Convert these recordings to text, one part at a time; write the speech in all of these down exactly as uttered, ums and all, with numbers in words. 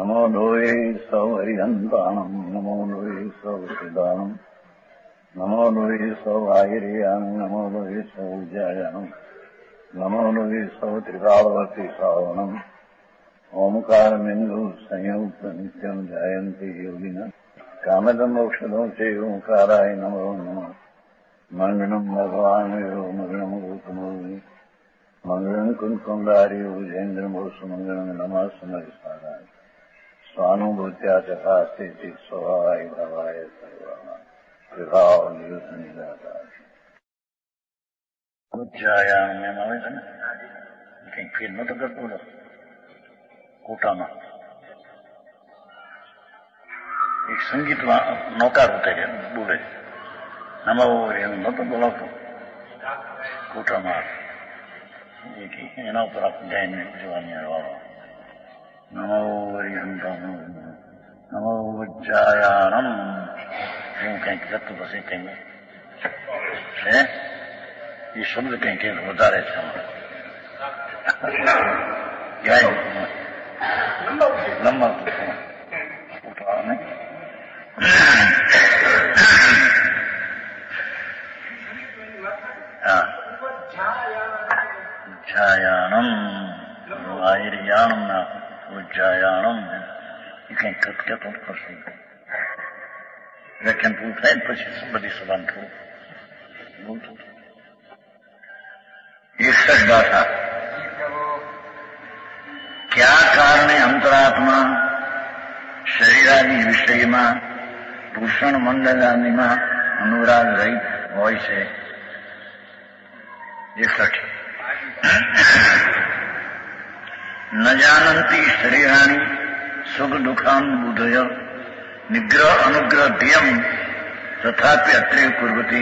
नमो लोये सौहरियंताम नमो लोये सौसिदाम नमो लोये सौआयरियाम नमो लोये सौजायाम नमो लोये सौत्रिकावती सावनम ओमकार मिंदु संयुक्त नित्यम जायंती योगिना कामदम औषधों से ओमकाराय नमो नमः मंगलम भगवान यो मंगलम रूपमोहि मंगलम कुंकुमदारी उजेंद्रम सुमंगलम नमः समर्पणाय स्वानुभूत्या चकास्ते चित स्वाहाय भवाय सर्वाम कृपाव नियुत निदाता उज्जायाम नमः कहीं फिर मत कर पूरा कोटाना एक संगीत नौकार होते हैं बोले नमः ओरियन नत बोला तो कोटामार ये कि एना ऊपर आप ध्यान में जवानी रहो नमः ओरियन नमः वज्जायानम यूं कहीं कितने बसे कहीं है ये शब्द कहीं कहीं होता रहता है क्या है नम्बर उठाने हाँ उज्जायानम आयरियानम ना उज्जायानम ये कहीं कट क्या तो कुछ नहीं लेकिन पूछने पर चीज़ बड़ी सुबह तो बोलते ये सच बात है क्या कारण अंतरात्मा शरीरादि विषय में भूषण मंडल आदि में अनुराग रहित हो न जानती शरीरानी सुख दुखानुभूतय निग्रह अनुग्रह ध्येयम तथापि अत्रैव कुर्वति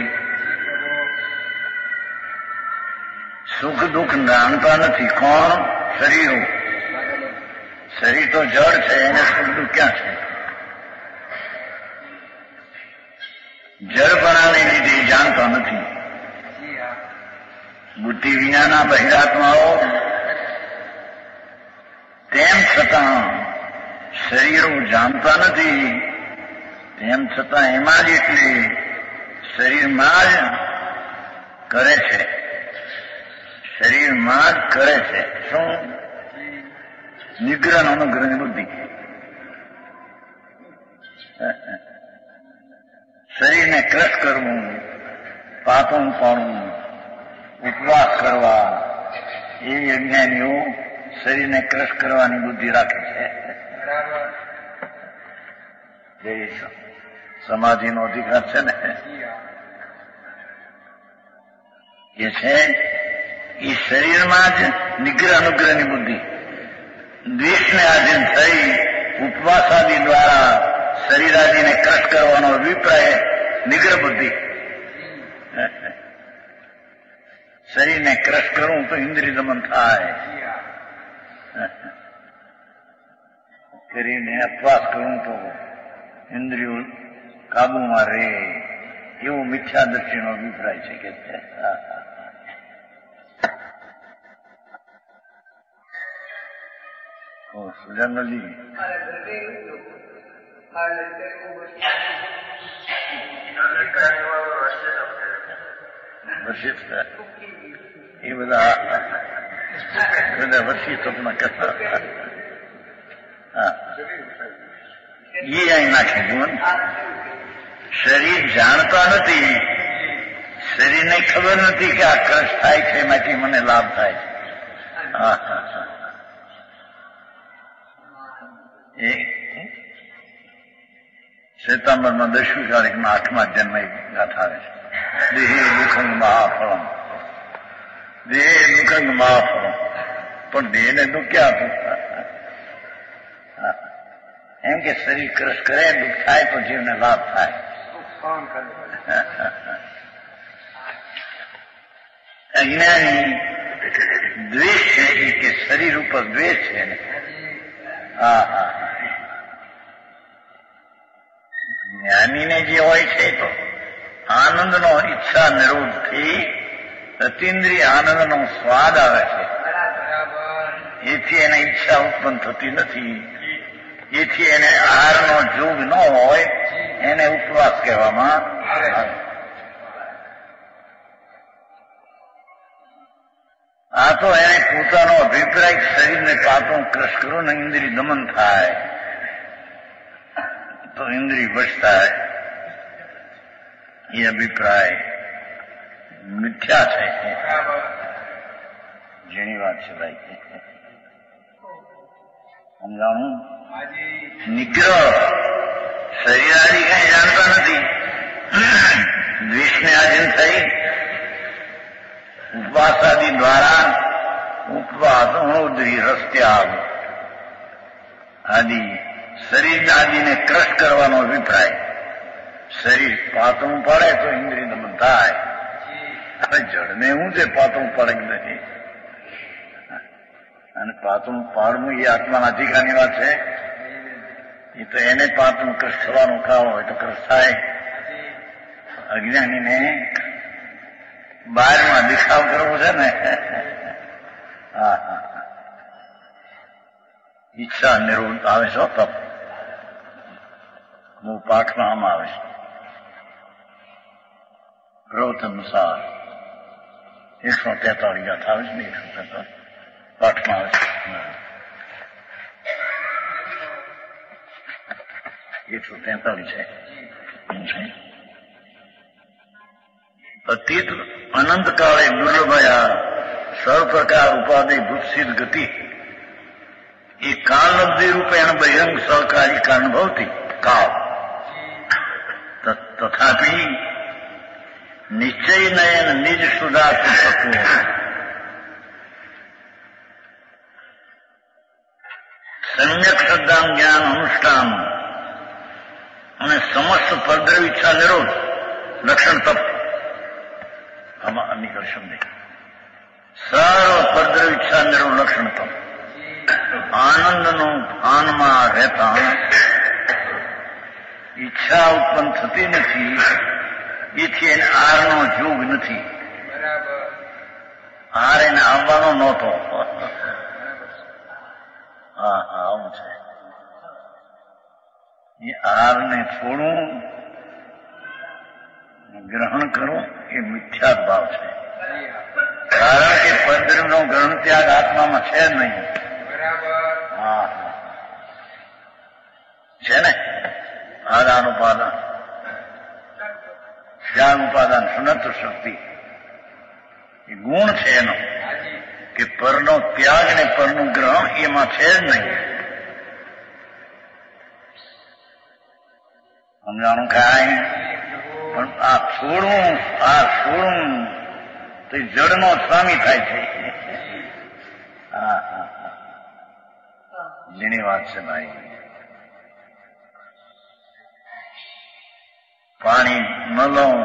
सुख दुख जानता नहीं कौन शरीर हो शरीर तो जड़ है ना सुख दुख क्या है जड़ बनाने लीधे जानता नहीं बुद्धि विना बहिरात्माओ तेम छता शरीरो जानता नहीं तेम छता एमां ज एटले शरीर मां ज करे छे शरीर मां ज करे छे शुं निग्रह अनुग्रहनी बुद्धि शरीर ने क्रश करव पापों पाणु उपवास करवा ये अज्ञानियों शरीर ने क्रश करवानी बुद्धि राखे छे समाधि नो अधिकार छे ने ये छे ई शरीर मां ज निग्रह अनुग्रहनी बुद्धि द्वेष ने आधीन थी उपवास आदि द्वारा शरीर आदि ने कष्ट करवानो अभिप्राय निग्रह बुद्धि शरीर ने कष्ट करूं तो इंद्रिय दमन थाय शरीर ने उपवास करूं तो इंद्रियों काबू में रहे एवं मिथ्या दृष्टि नो अभिप्राय छे कहते हैं सुजनली वर्षित ये बता बता वर्षित अपना कथा ये आई ना कि जीवन शरीर जानता नहीं शरीर ने खबर नहीं कि आकर्ष थाय छे माथी मने लाभ थाय श्वेतांबर में दसवीं तारीख में आठमा जन्म गाथा देहे दुखंग महाफलम देहे दुखंग महाफलम पर देह ने दुख क्या एम के शरीर क्रश करे दुख थाय तो जीव ने लाभ थाय अज्ञानी द्वेष है इसके शरीर ऊपर द्वेष है हाँ हाँ ज्ञानी ने जी होय छे तो आनंद नो इच्छा निरोध थी अतीन्द्रिय आनंद नो स्वाद आवे छे एथी एने इच्छा उत्पन्न थती नथी જેથી એને આહારનો જોગ ન હોય એને ઉપવાસ કહેવામાં આવે. આ તો એને પોતાનો અભિપ્રાય શરીરને કાતું ક્રશ કરો ને ઇન્દ્રિય દમન થાય તો ઇન્દ્રિય વશ થાય, એ અભિપ્રાય મિથ્યા છે, જેની વાત છે ભાઈ સમજાણું. નિગ્રહ શરીર આદિ કઈ જાણતા નથી, દ્વેષને આધીન થઈ ઉપવાસાદિ દ્વારા ઉપવાસ હણોદરી રસ્ત્યાગ આદિ શરીર આદિને ક્રશ કરવાનો અભિપ્રાય. શરીર પાતળું પડે તો ઇન્દ્રિય દમન થાય, અને જળને હું છે પાતળું પડે નથી, અને પાતળું પાડવું એ આત્માના અધિકારની વાત છે. એ તો એને પાતળું ક્રશ થવાનું કામ હોય તો ક્રશ થાય. અજ્ઞાનીને બહારમાં દેખાવ કરવો છે ને, હા હા ઈચ્છા નિરોધ આવે છે, તપ હું પાઠમાં આમ આવે છે. ગ્રોથ અનુસાર એકસો તેતાળીસ અઠાવીસ ને એકસો તેતાલીસ પાઠમાં આવે છે, એકસો તેતાલીસ છે. અતીત અનંત કાળે દુર્લભયા સર્વ પ્રકાર ઉપાધિ ભૂતસિદ્ધ ગતિ એ કાળલબ્ધિ રૂપેણ બહિરંગ સહકારી કાનુભવતી કાળ તથાપિ નિશ્ચય નયન નિજ સુધા સુસત્વ સમ્યક શ્રદ્ધામ જ્ઞાન અનુષ્ઠાન અને સમસ્ત પરદ્રવ ઈચ્છા નિરોધ લક્ષણ તપ આમાં નીકળ શબ્દ સર્વ પરદ્રવ ઈચ્છા નિરોધ લક્ષણ તપ આનંદનું ભાનમાં રહેતા ઈચ્છા ઉત્પન્ન થતી નથી, એથી એને આરનો જોગ નથી. આર એને આવવાનો નહોતો. હા હા આવું છે. એ આરને છોડવું ગ્રહણ કરવું એ મિથ્યાત ભાવ છે, કારણ કે પદ્રવનો ગ્રહણ ત્યાગ આત્મામાં છે જ નહીં. હા છે ને આદાન ઉપાદાન ધ્યાન ઉપાદાન સુનત શક્તિ એ ગુણ છે એનો, કે પરનો ત્યાગ ને પરનું ગ્રહણ એમાં છે જ નહીં. સમજાણું કાંઈ પણ આ છોડવું આ છોડવું તો જડનો સ્વામી થાય છે. હા હા જેની વાત છે ભાઈ. પાણી ન લઉં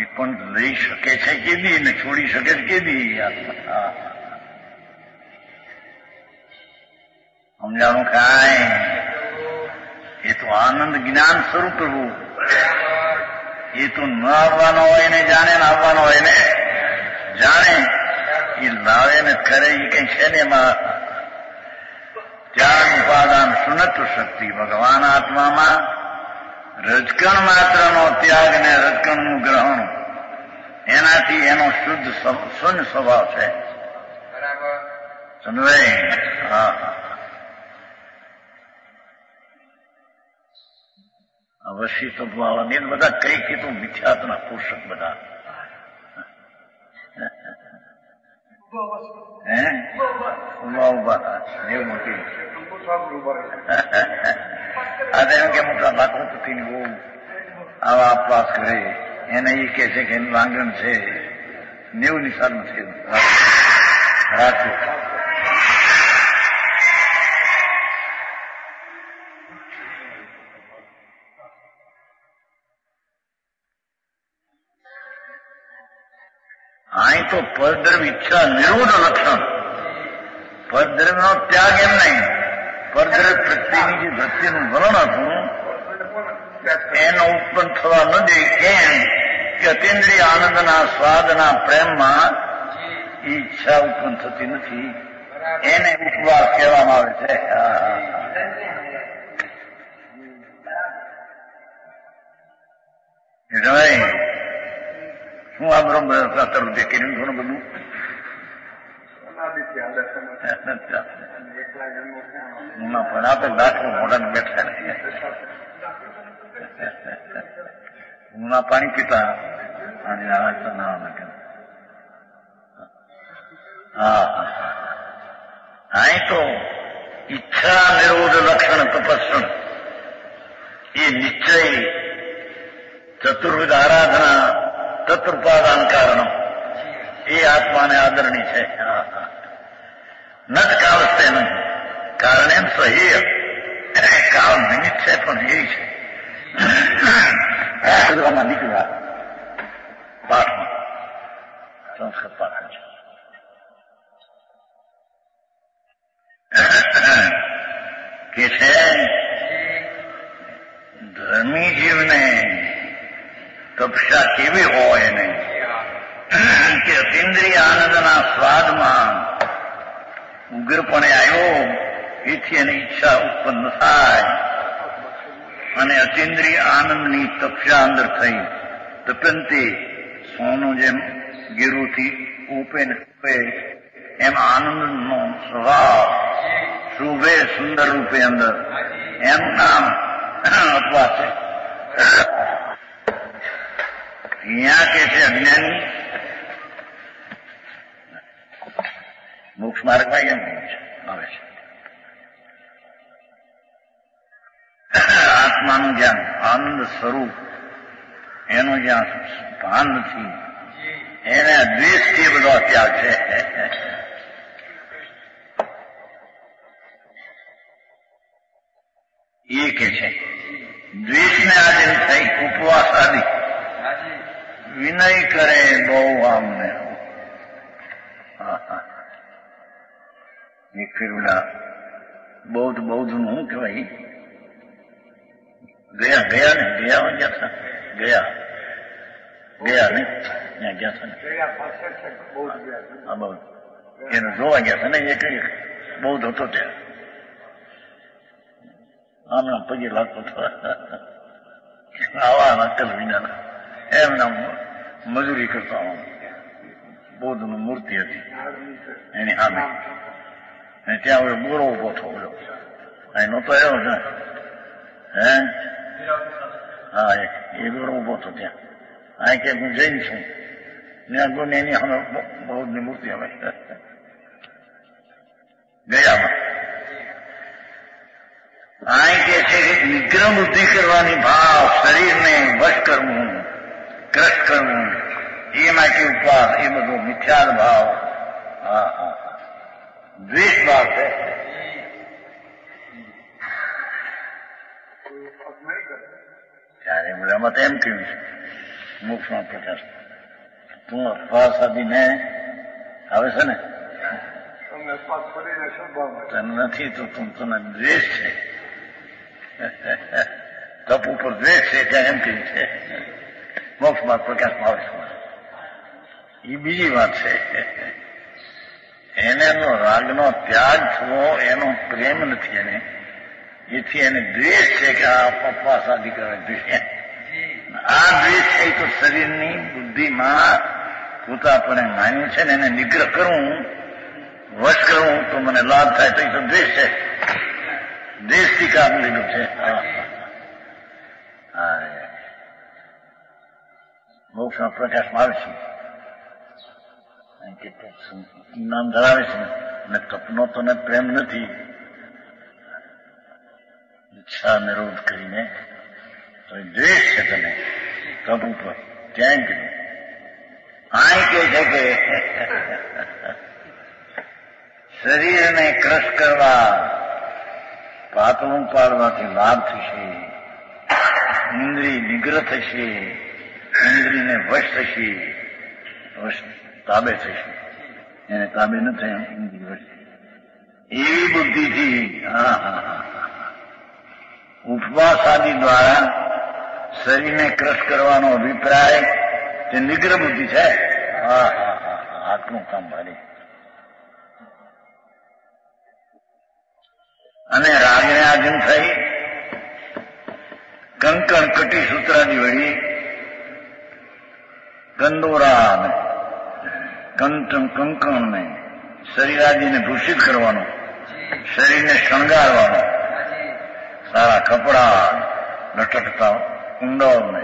એ પણ લઈ શકે છે કે બી, ને છોડી શકે છે કે બી. સમજાણું કાંઈ એ તો આનંદ જ્ઞાન સ્વરૂપ પ્રભુ એ તો ન આવવાનો હોય ને જાણે ને આવવાનો હોય ને જાણે, એ લાવે ને કરે એ કઈ છે ને એમાં. ત્યાગ ઉપાદાન સુનત શક્તિ ભગવાન આત્મામાં રજકણ માત્રનો ત્યાગ ને રજકણનું ગ્રહણ એનાથી એનો શુદ્ધ શૂન્ય સ્વભાવ છે. સમજાય? હા અવશ્ય તો બેન બધા કઈ કીધું મિથ્યાત્મના પોષક બધા લાંગણ છે નેવું નિશાન છે રાખો. અહીં તો પરદ્રવ ઈચ્છા નિરોધ લક્ષણ, પરદ્રવ નો ત્યાગ એમ નહીં, પરદ્રવ પ્રત્યેની જે વૃત્તિનું વલણ હતું એનો ઉત્પન્ન થવા ન દે, એમ કે અતિન્દ્રિય આનંદના સ્વાદના પ્રેમમાં ઈચ્છા ઉત્પન્ન થતી નથી, એને ઉપવાસ કહેવામાં આવે છે. Noi, nu am română la tărul de chinul, nu română. Nu am până apă, dacă nu mă numesc. Nu am până pita, ani la asta n-am mâncat. Ai to, icha nirodă lakshana tapasana, e nichai चतुर्विध आराधना तत्पादान कारणम ये आत्मा ने आदरणीय है नत कालस्ते न कारण सही काल निमित्त है पण यही है आत्मा निकला पाठ संस्कृत पाठ कैसे धर्मी जीव ने तपस्या केवी होए ने के इंद्रिय आनंदना स्वादमां उग्रपणे आयो इति एनी इच्छा उत्पन्न थाय अने अतीन्द्रिय आनंदनी तपस्या अंदर थई तपंती सोनु जेम गिरुथी ऊपे ने ऊपे एम आनंदनो स्वभाव सुवे सुंदर रूपे अंदर एम नाम अथवा से यहाँ कैसे अज्ञानी मोक्ष मार्ग में आत्मा नु ज्ञान आनंद स्वरूप एनु ज्ञान भान थी एने द्वेष के बदो त्याग है ये कैसे द्वेष ने आदि थी उपवास आदि विनय करे बहु आमने ये फिरुला बहुत बहुत हूं कि भाई गया गया नहीं गया हो गया था गया गया नहीं यहाँ गया था हाँ बहुत ये रो आ गया था ना ये कहीं बहुत होते थे आमना पगी लागतो था आवाना कल बिना ना एम ना मजूरी करता हूँ बहुत न मूर्ति है यानी हमें यानी क्या वो बोरो बहुत हो गया यानी नोटा है उसमें हैं हाँ ये बोरो बहुत होते हैं यानी क्या मुझे ही सुन यानी आपको नहीं नहीं हमें बहुत न मूर्ति है भाई गया मैं यानी कैसे निग्रह बुद्धि करवानी भाव शरीर में वश करूँ कृष्ट करूं ये मैं की उपवास ये बदो मिथ्यार भाव हाँ हाँ द्वेष भाव है चारे बोला मत एम क्यों मुख में प्रकाश तुम उपवास आदि ने आवेशन है तन नहीं तो तुम तो न द्वेष है तब ऊपर द्वेष है क्या एम क्यों है मोक्ष बात प्रकाश मावे ये बीजी बात है एने नो राग नो त्याग थो एनो प्रेम नथी एने ये थी एने द्वेष है कि आप उपवास आदि करे द्वेष आ द्वेष है तो शरीर नी बुद्धि मां पोता अपने मान्यु छे ने निग्रह करूं वश करूं तो मने लाभ थाय तो ये तो द्वेष है द्वेष की काम लीधो छे आ मोक्ष में प्रकाश मावे छे नाम धरावे छे ने तपनो तो ने प्रेम नथी इच्छा निरोध करीने तो द्वेष छे तने तब ऊपर त्याग करो आई के जगे शरीर ने क्रश करवा पातळुं पाडवाथी लाभ थशे इंद्रिय निग्रह थशे इंद्री ने वश थी वश ताबे थी यानी ताबे न थे इंद्री वश एवी बुद्धि थी हाँ हाँ उपवास आदि द्वारा शरीर ने क्रश करवानो अभिप्राय ते निग्रह बुद्धि है हाँ हाँ हाँ आत्मो काम भारी अने राग ने આયોજન થઈ કંકણકટી સૂત્રાની વળી કંદોરા ને કંકણ ને શરીરાદીને ભૂષિત કરવાનો, શરીરને શણગારવાનો, સારા કપડા લટકતા કુંડળ ને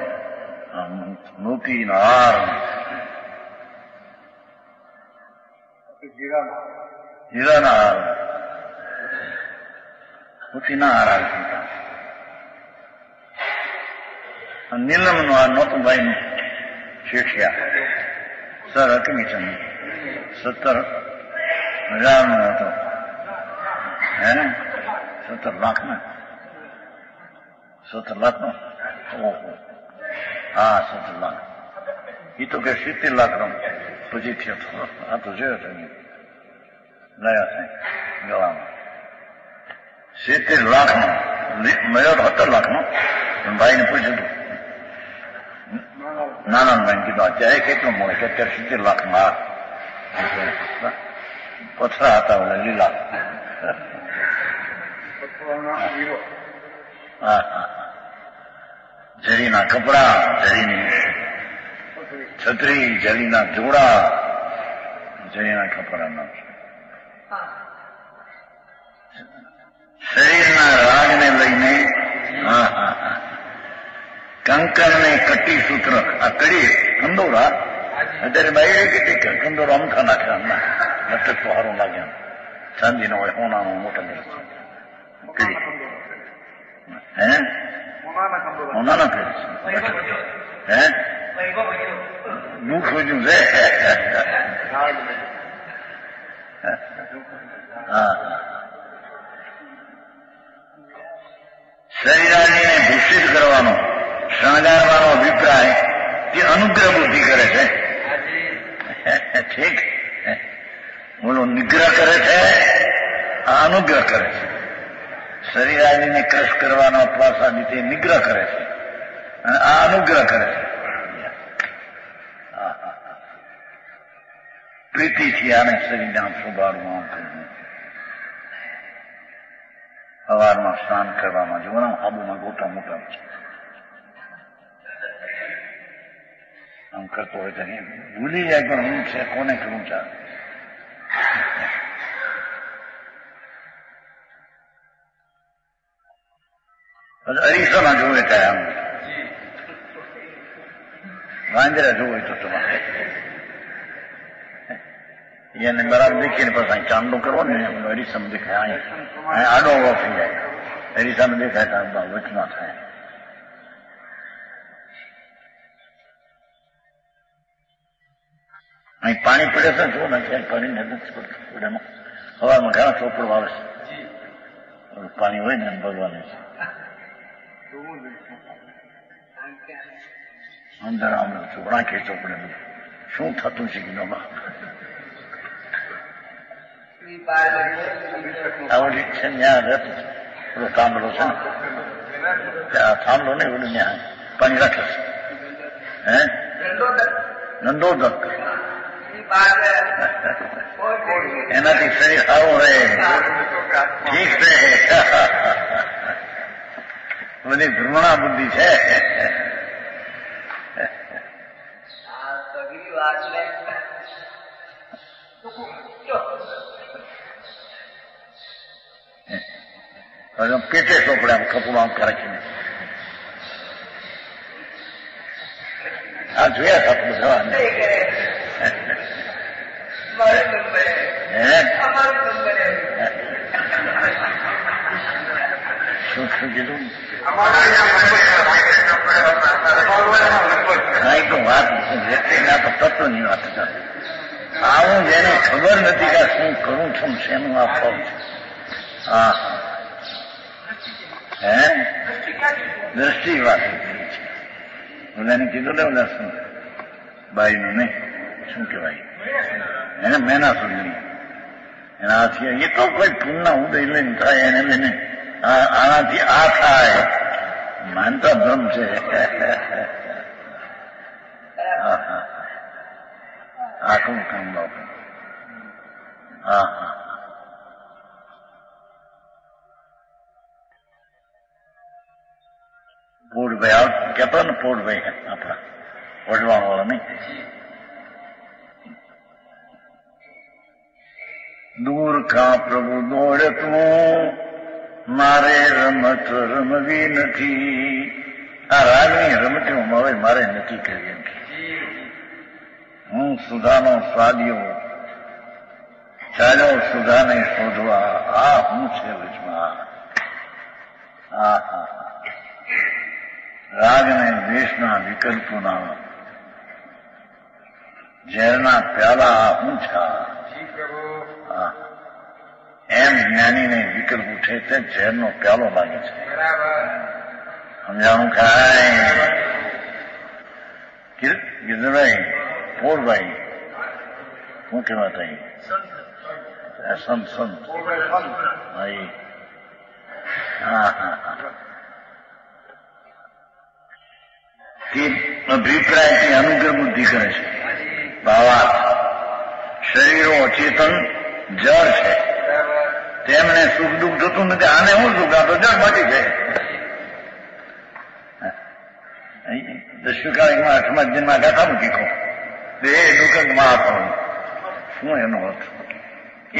મોતીનો હાર જીરાના હાર મોતીના હાર આવતા નીલમનો આ નોતભાઈ શેઠિયા સર હકમીચંદ સત્તર હજારનો હતો, હે ને? સત્તર લાખ ને સત્તર લાખ નો ઓહો હા સત્તર લાખ એ તો કે સિત્તેર લાખ નો પછી થયો હતો. આ તો જોયો હતો ગયા સાહેબ ગળામાં સિત્તેર લાખ નો મયો સત્તર લાખ નો ભાઈને પૂછ્યું હતું નાના ભાઈ કીધું અત્યારે કેટલું મળે કે અત્યારે સિત્તેર લાખ માં પથરા હતા બધા લીલા. હા હા જરીના કપડા, જરીની છત્રી, જરીના જોડા, જરીના કપડા ના શરીરના રાગને લઈને. હા હા હા કંકર ને કટી સૂત્ર આ કરી કંદોરા અત્યારે બાઈ કેટલી કંદોરા અમથા નાખ્યા ના લટક તો હારું લાગ્યા ચાંદીનો હોય હોનાનો મોટા કરી હે હોનાના કરી હે હું ખોજું છે. હા શરીરાજીને ભૂષિત કરવાનો, શણગારવાનો અભિપ્રાય તે અનુગ્રહ બુદ્ધિ કરે છે. ઠીક બોલો નિગ્રહ કરે છે આ અનુગ્રહ કરે છે. શરીરાદીને ક્રશ કરવાનો અપવાસાદી તે નિગ્રહ કરે છે અને આ અનુગ્રહ કરે છે. પ્રીતિથી આને શરીરને આમ શોભાળવું, આમ કરવું, સવારમાં સ્નાન કરવામાં જોવાના આબુમાં ગોટા મોટા આમ કરતો હોય તો ભૂલી જાય પણ હું છે કોને કરું છે. અરીસાના જોવે થાય આમ વાંદરા જોવે તો તમારે એને બરાબર દેખીને પછી ચાંદો કરવો ને અરીસામાં દેખાય અહીં આડો ઉભો થઈ જાય અરીસામાં દેખાય તો વચના થાય. અહીં પાણી પડે છે જો ને પાણી નથી પડતું હવામાં ઘણા ચોપડો આવે છે પાણી હોય ને ભગવાન અંદર આમ ચોપડા કે ચોપડે શું થતું છે કીધું આવડી છે ત્યાં રહેતું છે પેલો થાંભલો છે ને ત્યાં થાંભલો નહીં ઓલું ત્યાં પાણી રાખે છે હે નંદો દક એનાથી શરીર સારું રહે ઠીક રહે બધી ભ્રમણા બુદ્ધિ છે. પેટે ચોપડે આમ કપડું આમ રાખીને આ જોયા કપડું સવારને તત્વની વાત આવું જેને ખબર નથી કે શું કરું છું શેનું આપવું છું. હા હે દ્રષ્ટિ વાત બધાને કીધું ને બધા શું બાઈનું નહીં શું કહેવાય એને મેના સુધી એનાથી એ તો કોઈ પુનના ઉદય લઈને થાય એને લઈને આનાથી આ થાય માનતા ભ્રમ છે. હા હા આખું કામ બાપુ. હા હા போடுவையால் ஜப்பான் போடுவைகள் அப்புறம் ஒழுவாங்க வளமை Durca Prabhu dore tu, mare ramatu ramavinati. Aragni ramatu umavai mare nati kariyanti. Mung sudhano swadhiyo, chalo sudhanai shodhva, aap muchke vijma. Aha. Ragnai vishna vikalpuna, jaina pyala aap muchka. એમ જ્ઞાનીને વિકલ્પ ઉઠે તે ઝેરનો પ્યાલો લાગે છે. સમજાવું કાંઈ ગીધરભાઈ પોરભાઈ શું કહેવાતા સંત સંત ભાઈ હા હા તે અભિપ્રાયથી અનુગ્રહ બુદ્ધિ કરે છે. ભાવા શરીરો અચેતન જળ છે. તેમને સુખ દુઃખ થતું નથી. આને હું સુખ આપતો જળ મટી જાય. દસુકાળીમાં આઠમા દિનમાં ગાથા મૂકી કહું બે દુઃખ મહાપણ શું એનો અર્થ?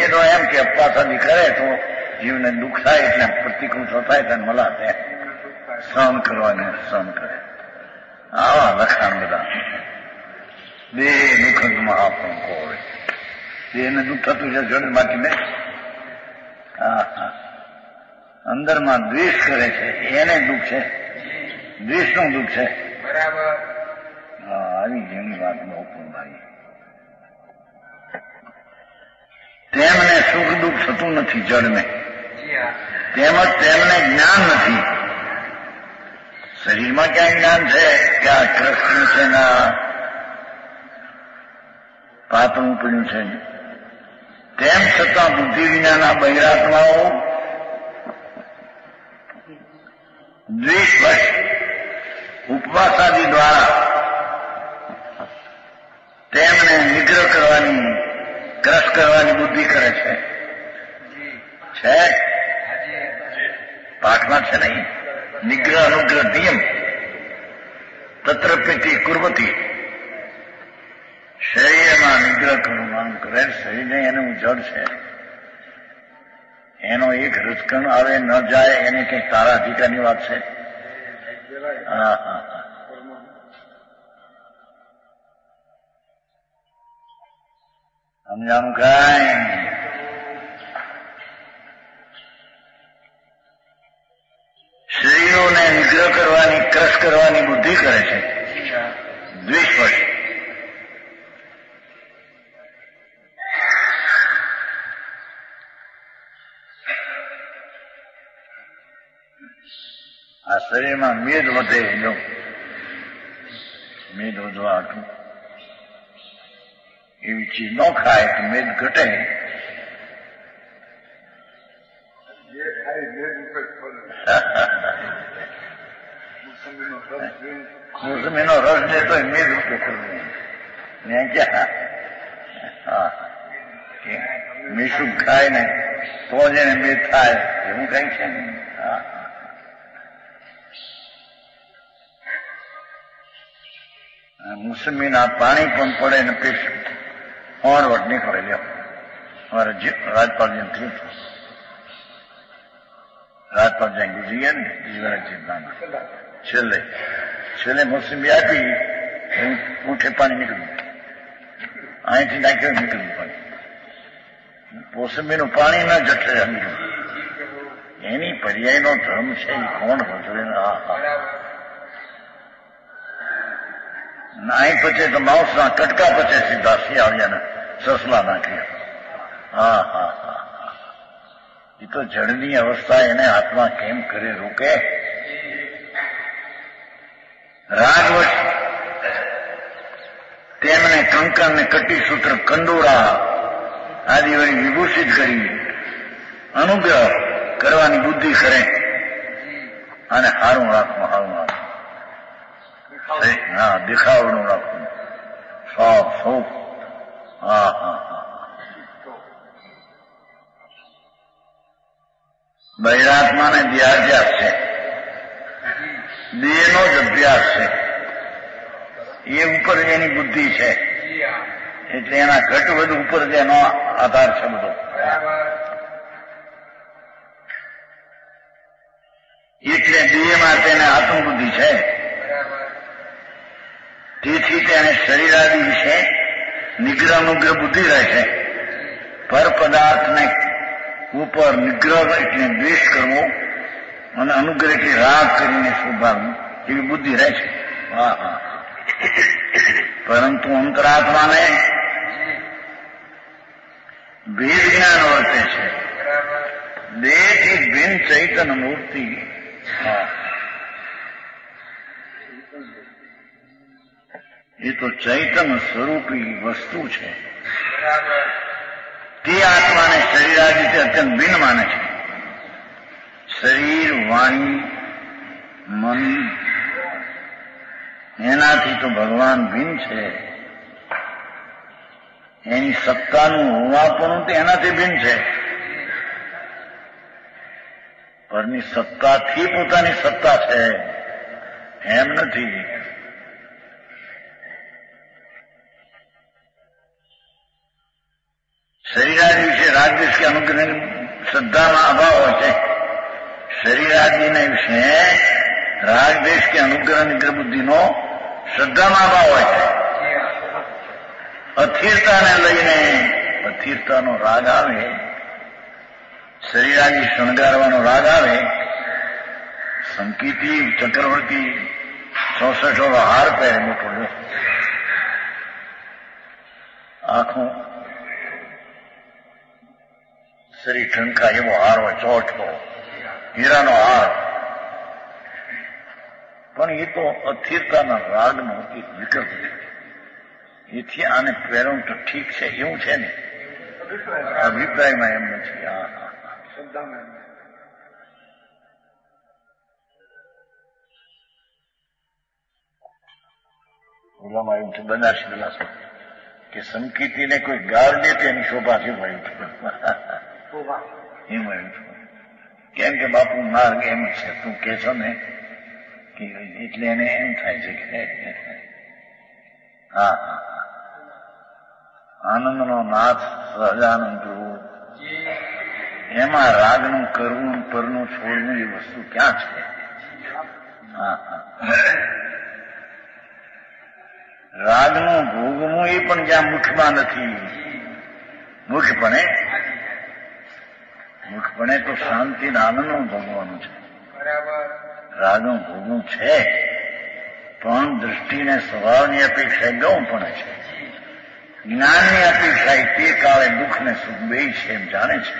એ તો એમ કે અપવાસાદી કરે તો જીવને દુઃખ થાય એટલે પ્રતિકૂળ થાય તેને મલાતે સહન કરવાને સહન કરે. આવા લખાણ બધા બે દુઃખ મહાપણ કોવે એને દુઃખ થતું છે જળ માટીને અંદરમાં દ્વેષ કરે છે એને દુઃખ છે. દ્વેષનું દુઃખ છે. આવી જેની વાત બહુ પૂર્ણ તેમને સુખ દુઃખ થતું નથી જળને તેમજ તેમને જ્ઞાન નથી. શરીરમાં ક્યાં જ્ઞાન છે કે આ કૃષ્ણ છે પાતળું પડ્યું છે. તેમ છતાં બુદ્ધિ વિનાના બહિરાત્માઓ દ્વેષવશ ઉપવાસાદિ દ્વારા તેમને નિગ્રહ કરવાની ગ્રસ્ત કરવાની બુદ્ધિ કરે છે. છે પાઠમાં છે નહીં નિગ્રહ અનુગ્રહ નિયમ તત્ર પેટી કુર્વતી શરીરમાં નિગ્રહ કરવાનું કરે. શરીરને એને ઉજળ છે એનો એક રજકણ આવે ન જાય એને કંઈક તારા અધિકારની વાત છે. હા હા હા સમજાણું કાંઈ શરીરોને નિગ્રહ કરવાની ક્રશ કરવાની બુદ્ધિ કરે છે દ્વેષવશ. આ શરીરમાં મેદ વધે જો મેદ વધવા હતું એવી ચીજ ન ખાય તો મેદ ઘટે. મોસમીનો રસ લેતો એ મેદ રૂપે કરવું ને ક્યાં હા મીસું ખાય ને તો જ એને મેદ થાય એવું કઈ છે ને. હા મુસમીના પાણી પણ પડે ને પેશ ઓણવટ નીકળે લ્યો. અમારે રાજપાલજીને થયું હતું રાજપાલજી ગુજરી ગયા ને જીવરાજજી છેલ્લે છેલ્લે મુસમી આપી ઊંઠે પાણી નીકળ્યું અહીંથી નાખ્યું નીકળ્યું પાણી. મોસમીનું પાણી ના જઠરે નીકળ્યું. એની પર્યાયનો ધર્મ છે એ કોણ ભજવે? હા હા નાઈ પચે તો માઉસના કટકા પચે સીધા શિયાળિયાના સસલા નાખી. હા હા હા એ તો જળની અવસ્થા એને હાથમાં કેમ કરે રોકે રાગવશ તેમને કંકણને કટી સૂત્ર કંદોરા આદિવાળી વિભૂષિત કરી અનુગ્રહ કરવાની બુદ્ધિ કરે અને હારું રાખવું હારું રાખવું હા દેખાવડું રાખવું શોખ શોખ. હા હા હા બૈરાત્માને ધ્યાન છે देनो अभ्यास ये ऊपर जेनी बुद्धि है એટલે એના ઘટ વધ ઉપર જેનો આધાર છે બધો એટલે દેહમાં તેને આત્મબુદ્ધિ છે તેથી તેને શરીર આદિ વિશે નિગ્રહ મુગ્રહ બુદ્ધિ રહે છે પર પદાર્થને ઉપર નિગ્રહ એટલે દ્વેષ કરવો અને અનુગ્રહ એટલે રાગ કરીને સ્વભાવવું એવી બુદ્ધિ રહે છે હા હા પરંતુ અંતરાત્માને ભેદ જ્ઞાન વર્તે છે દેહથી ભિન્ન ચૈતન મૂર્તિ એ તો ચૈતન સ્વરૂપી વસ્તુ છે તે આત્માને શરીર આદિથી અત્યંત ભિન્ન માને છે શરીર વાણી મન એનાથી તો ભગવાન ભિન્ન છે એની સત્તાનું હોવાપણું તો એનાથી ભિન્ન છે પરની સત્તાથી પોતાની સત્તા છે એમ નથી શરીર આદિ વિશે રાગ દેશ કે અનુગ્રહ શ્રદ્ધામાં અભાવ હોય છે શરીર આદિને વિશે રાગ દેશ કે અનુગ્રહ નિગ્રહ બુદ્ધિનો શ્રદ્ધામાં અભાવ હોય છે અસ્થિરતાને લઈને અસ્થિરતાનો રાગ આવે શરીર આદિ શણગારવાનો રાગ આવે સંકીતિ ચક્રવર્તી ચોસઠ ઓળો હાર પહેરે મોટો આખું શરીર ઠંકા એવો હાર હોય ચોટલો હીરાનો હાર પણ એ તો અસ્થિરતાના રાગનો એક વિકલ્પ છે એથી આને પહેરવું તો ઠીક છે એવું છે ને અભિપ્રાયમાં એમ નથી આ ઓલામાં એમ છે બનારસી બનાસ કે સંકીર્તિને કોઈ ગાળ દે તેની શોભાથી મળ્યું છે એ મળ્યું છે કેમ કે બાપુ માર્ગ એમ છે તું કહેશો ને કે એટલે એને એમ થાય છે કે હા હા આનંદનો નાથ સહજાનંદ પ્રભુ એમાં રાગનું કરવું પરનું છોડવું એ વસ્તુ ક્યાં છે રાગનું ભોગવું એ પણ જ્યાં મુખમાં નથી મુખપણે મુખપણે તો શાંતિ ને આનંદનું ભોગવાનું છે રાગનું ભોગવું છે પણ દ્રષ્ટિને સ્વભાવની અપેક્ષા ગૌણ પણ છે જ્ઞાનની અપેક્ષા તે કાળે દુઃખ ને સુખ બે છે એમ જાણે છે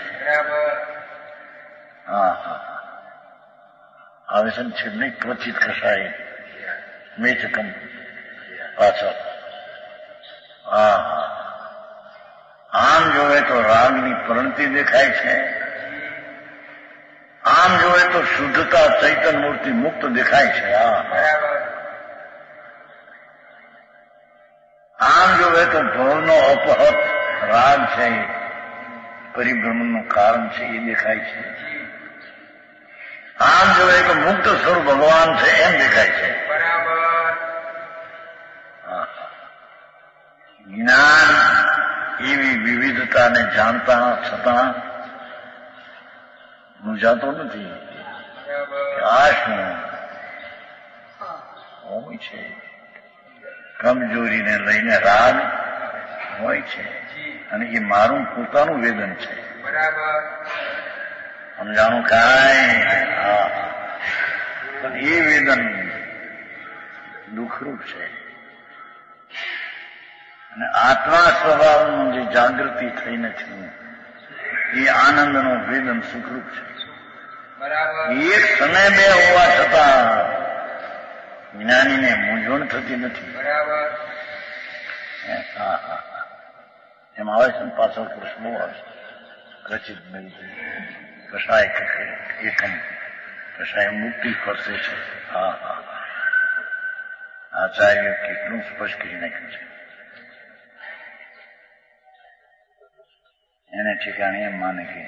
હા હા આવે છે છે નહીં ક્વચિત કશાય મેચકમ પાછળ હા આમ જોવે તો રાગની પ્રણતિ દેખાય છે આમ જોવે તો શુદ્ધતા ચૈતન મૂર્તિ મુક્ત દેખાય છે હા આમ જોવે તો ભવનો અપહત રાગ છે પરિભ્રમણનું કારણ છે એ દેખાય છે આમ જોવે તો મુક્ત સ્વરૂપ ભગવાન છે એમ દેખાય છે જ્ઞાન એવી વિવિધતાને જાણતા છતાં હું જાતો નથી આ શું હોય છે કમજોરીને લઈને રાગ હોય છે અને એ મારું પોતાનું વેદન છે સમજાણું કાંઈ પણ એ વેદન દુઃખરૂપ છે અને આત્મા સ્વભાવનું જે જાગૃતિ થઈને થયું એ આનંદનું વેદન સુખરૂપ છે એક સમય બે હોવા છતાં જ્ઞાનીને મૂંઝવણ થતી નથી બરાબર હા હા એમ આવે છે ને પાછળ પ્રશ્ન આવે રચિત કશાય એકમ કશાય મુક્તિ ફરશે છે હા હા આચાર્ય કેટલું સ્પષ્ટ કરી નાખ્યું છે એને ઠેકાણે એમ માને કે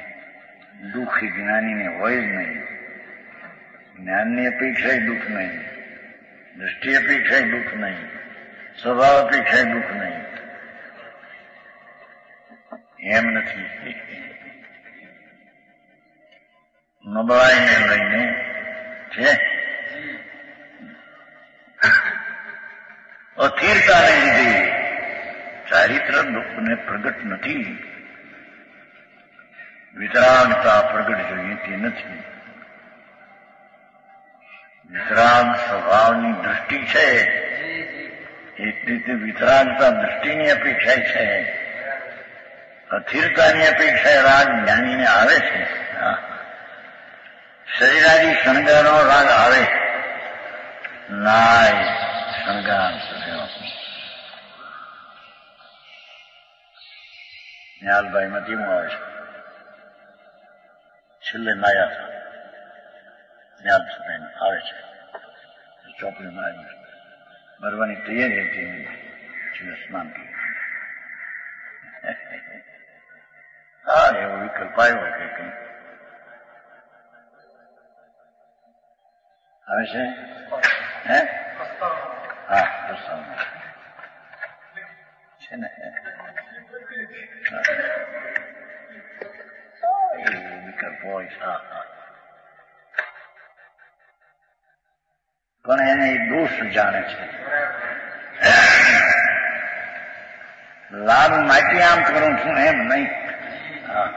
દુઃખ જ્ઞાનીને હોય જ નહીં ज्ञान की अपेक्षा ही दुख नहीं, दृष्टि अपेक्षा ही दुख नहीं, स्वभाव अपेक्षा ही दुख नहीं। एम नहीं मोबाइल ने लईने છે અસ્થિરતાને લીધે ચારિત્ર દુઃખને પ્રગટ નથી, વિતરાગતા પ્રગટ જોઈએ તે નથી। વિતરાગ સ્વભાવની દૃષ્ટિ છે, એટલી તે વિતરાગતા દૃષ્ટિની અપેક્ષા છે, અસ્થિરતાની અપેક્ષા રાગ જ્ઞાનીને આવે છે। શરીરાજી શણગારનો રાગ આવે, નાય શણગાર ન્યાલભાઈ માં ધીમો આવે છે, છેલ્લે નાયા ન્યાલ સુધી આવે છે, ચોપડી મારી મરવાની તૈયારી હતી, છેલ્લે સ્નાન કર્યું। હા, એવો વિકલ્પ આવ્યો કે કંઈ આવે છે। હે હા, પ્રસ્તાવ છે ને, વિકલ્પ હોય હા હા, પણ એને એ દોષ જાણે છે। લાભ માટે આમ કરું છું એમ નહીં, હા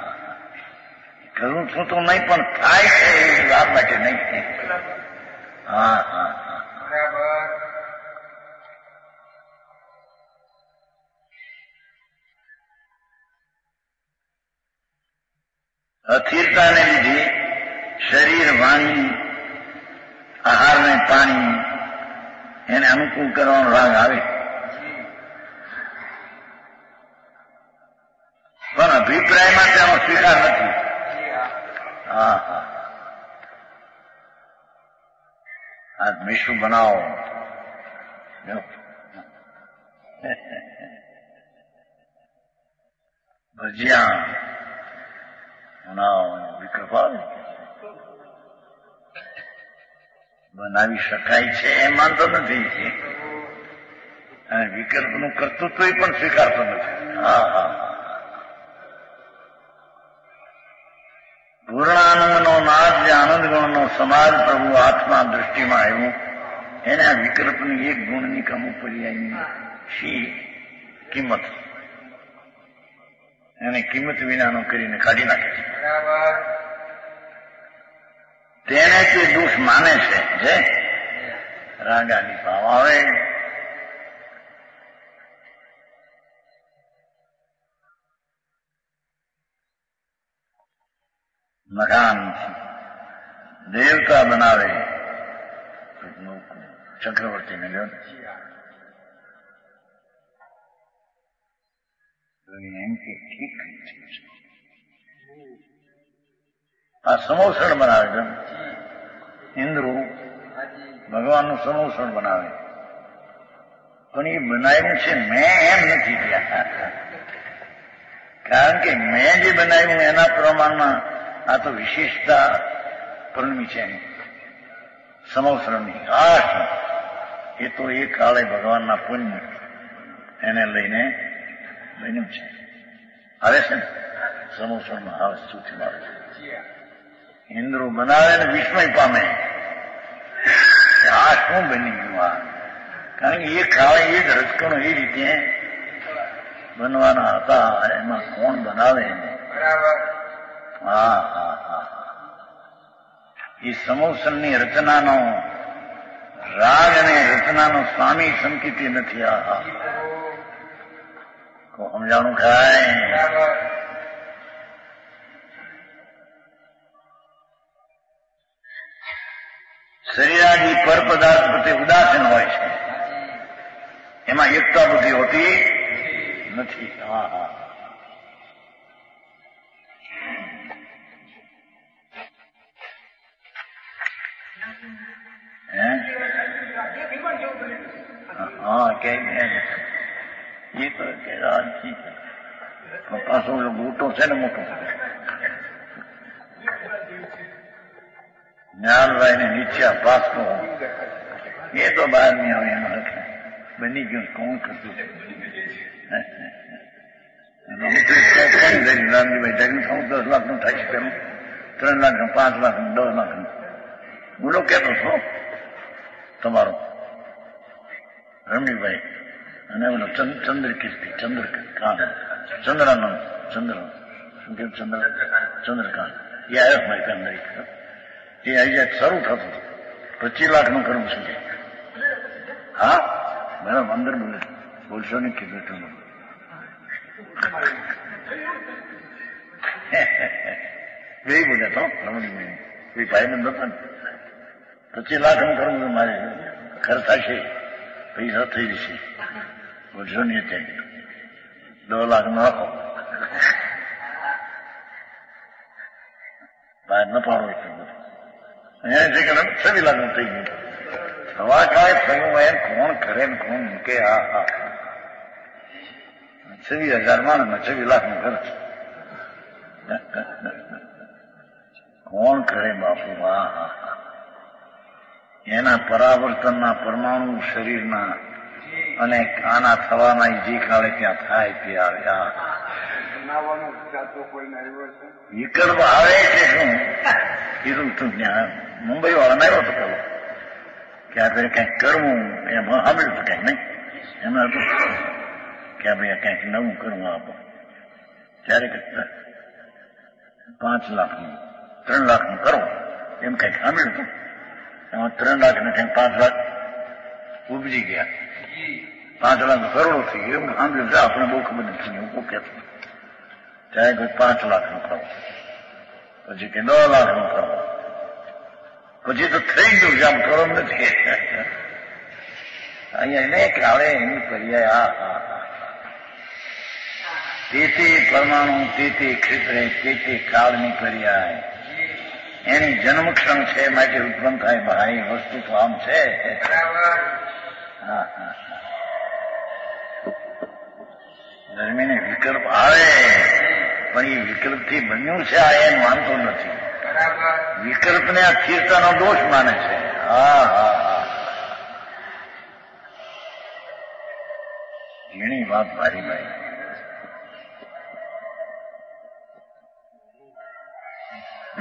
કરું છું તો નહીં, પણ થાય છે એ લાભ માટે નહીં। હા હા હા બરાબર। અસ્થિરતાને લીધે શરીર વાણી આહાર ને પાણી એને અનુકૂળ કરવાનો રાગ આવે, પણ અભિપ્રાયમાં તેનો સ્વીકાર નથી। હા હા, આજ મીશું બનાવો ભજીયા બનાવો, વિકલ્પ આવે બનાવી શકાય છે એમ માનતો નથી, અને વિકલ્પનું કર્તૃત્વ પણ સ્વીકારતો નથી। હા હા, પૂર્ણાનંદનો નાદ જે આનંદ ગુણનો સમાજ પ્રભુ આત્મા દૃષ્ટિમાં આવ્યું, એને આ વિકલ્પની એક ગુણની કમ પર્યાયની શી કિંમત, એને કિંમત વિનાનો કરીને કાઢી નાખે છે। બરાબર, તેને તે દોષ માને છે જે રાગાની ભાવ આવે, મકાન દેવતા બનાવે ચક્રવર્તી ને લ્યો એમ કે ઠીક છે, આ સમોષણ બનાવે છે ઇન્દ્ર ભગવાનનું સમોષણ બનાવે, પણ એ બનાવ્યું છે મેં એમ નથી કહેતા, કારણ કે મેં જે બનાવ્યું એના પ્રમાણમાં આ તો વિશેષતા પરમી છે સમવસરણની। આ એ તો એ કાળે ભગવાનના પુણ્ય એને લઈને બન્યું છે, આવે છે ને સમવસરણમાં, આવે સ્તુતિ આવે છે। ઇન્દ્રો બનાવે ને વિસ્મય પામે, આ શું બની ગયું, આ કારણ કે એ કાળે એ જ રજકણો એ રીતે બનવાના હતા, એમાં કોણ બનાવે એને। બરાબર, હા હા હા, એ સમોસનની રચનાનો રાગ અને રચનાનો સ્વામી સંકિતી નથી। આ હા કો સમજાણું ખાય, શરીરાજી પર પદાર્થ પ્રત્યે ઉદાસીન હોય છે, એમાં એકતા બુદ્ધિ હોતી નથી। હા હા, हाँ कहीं ये तो कह ठीक है, पासों लोग बूटों से न मोटों Nearvaine nici apasno, nije to bar mi je ovjeno rekla, ba niđun skonka su. Ano mi tu skonka, da li znam li bai tegni, sam dos lakno tači pemu, tren lakno, pas lakno, dos lakno. Ulo kje to so? Tomaro. Ramli bai, ane ulo Chandrikisti, Chandrikan, Chandranam, Chandran, Chandrikan, ja još moj Chandrik. તે આજે શરૂ થતું પચીસ લાખનું કરવું છે. હા madam અંદર બોલે બોલશો ને કીધું બે બોલ્યા તો રમણીભાઈ ભાઈબંધ હતા ને પચીસ લાખનું કરવું તો મારે ખર્ચ થશે પૈસા થઈ જશે બોલશો નહીં ત્યાં કીધું દો લાખનો આપો બહાર ન પાડો છે અહીંયા જે કલમ છવી લાગુ થઈ ગયું હવા કાંઈ થયું એમ કોણ કરે ને કોણ મૂકે આ હા છવી હજાર માણસમાં છવી લાખનું ખર્ચ કોણ કરે બાપુ હા હા એના પરાવર્તનના પરમાણુ શરીરના અને આના થવાના જે કાળે ત્યાં થાય તે આવે હા વિકલ્પ આવે કે શું એ તો તું જ્ઞાન મુંબઈ વાળાને આવ્યો હતો પેલો કે આ ભાઈ કંઈક કરવું એમાં સાંભળ્યું હતું કંઈક નહીં એમાં હતું કે આ ભાઈ કંઈક નવું કરવું આપો ત્યારે કંઈક પાંચ લાખનું ત્રણ લાખનું કરો એમ કંઈક સાંભળ્યું હતું એમાં ત્રણ લાખ ને કંઈક પાંચ લાખ ઉપજી ગયા પાંચ લાખ કરોડો થઈ ગયો એવું સાંભળ્યું છે આપણે બહુ ખબર નથી એવું કહું કહેતો ત્યારે કોઈ પાંચ લાખનું કરો પછી કે દસ લાખનું કરો પછી તો થઈ ગયું છે આમ કરો નથી અહીંયા એને કાળે એની પર્યાય આ હા હા તે તે પરમાણુ તે તે ક્ષેત્રે તે તે કાળની પર્યાય એની જન્મક્ષમ છે માટે ઉત્પન્ન થાય ભાઈ વસ્તુ તો આમ છે હા હા ધર્મીને વિકલ્પ આવે પણ એ વિકલ્પથી બન્યું છે આ એમ માનતો નથી વિકલ્પને આ સ્થિરતાનો દોષ માને છે હા હા હા ઘણી વાત મારી ભાઈ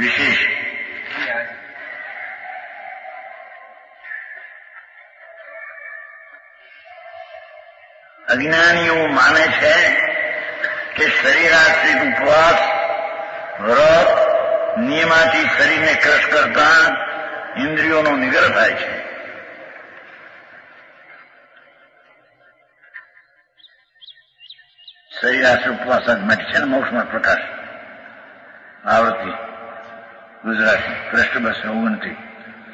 વિશેષ અજ્ઞાનીઓ માને છે કે શરીરાશ્રિત ઉપવાસ વ્રત નિયમાથી શરીરને ક્રશ કરતા ઇન્દ્રિયોનો નિગ્રહ થાય છે શરીરાશ્રિત ઉપવાસ માટે છે ને મોક્ષમાં પ્રકાશ આવૃત્તિ ગુજરાતી પૃષ્ઠ ઓગણત્રીસ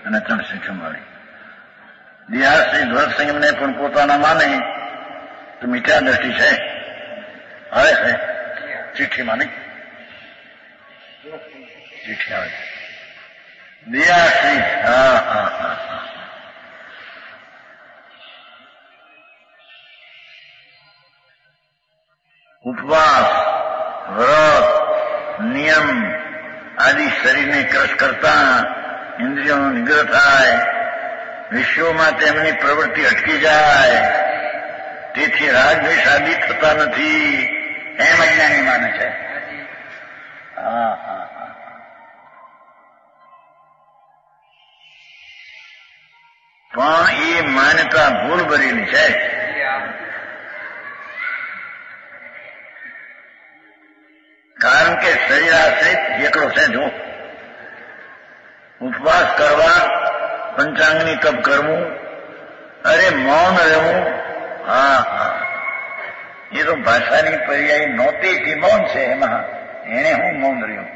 અને ત્રણસો ચુમ્માળી દેહાશ્રિત વ્રત સંયમને પણ પોતાના માને તો મીઠા દ્રષ્ટિ છે આવે છે ચિઠ્ઠીમાં નહીં ચિઠ્ઠી આવે દેહાશ્રિત હા હા હા ઉપવાસ વ્રત નિયમ આદિ શરીરને ક્રશ કરતા ઇન્દ્રિયોનો નિગ્રહ થાય વિશ્વમાં તેમની પ્રવૃત્તિ અટકી જાય તેથી રાગદ્વેષ આદિ થતા નથી એમ અજ્ઞાની માને છે હા હા પણ એ માન્યતા ભૂલ ભરેલી છે કારણ કે શરીર આશ્રિત એકડો છે જો ઉપવાસ કરવા પંચાંગની તપ કરવું અરે મૌન રહેવું હા હા એ તો ભાષાની પર્યાય નહોતી કે મૌન છે એમાં એણે હું મૌન રહ્યું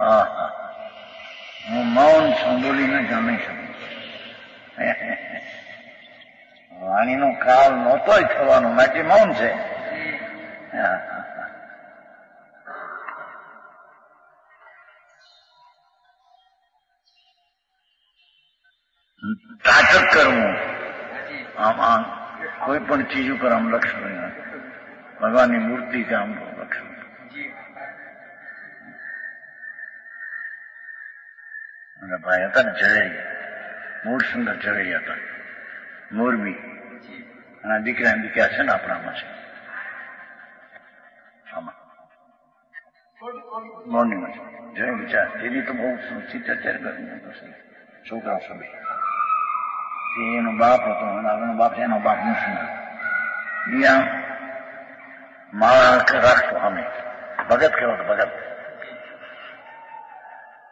હા હા હું મૌન સંબોલીને જામી શકું વાણીનો કાળ નહોતોય થવાનો માટે મૌન છે તાચક કરવું આમ આમ કોઈ પણ ચીજ ઉપર આમ લક્ષ્મણ ભગવાનની મૂર્તિ કે આમ Lakshman Nga bhayata na chadayaya. Mood sundar chadayaya ta. Mood bhi. Ana dikra hindi kya se na prama se. Sama. Morning ma se. Jai vichar. Teri to bhoog sita chari karni. Chokra sabhi. Teno baap hoto. Ana baap se na baap musina. Iya. Maa ka rakh to hame. Bhagat ke hoto bhagat.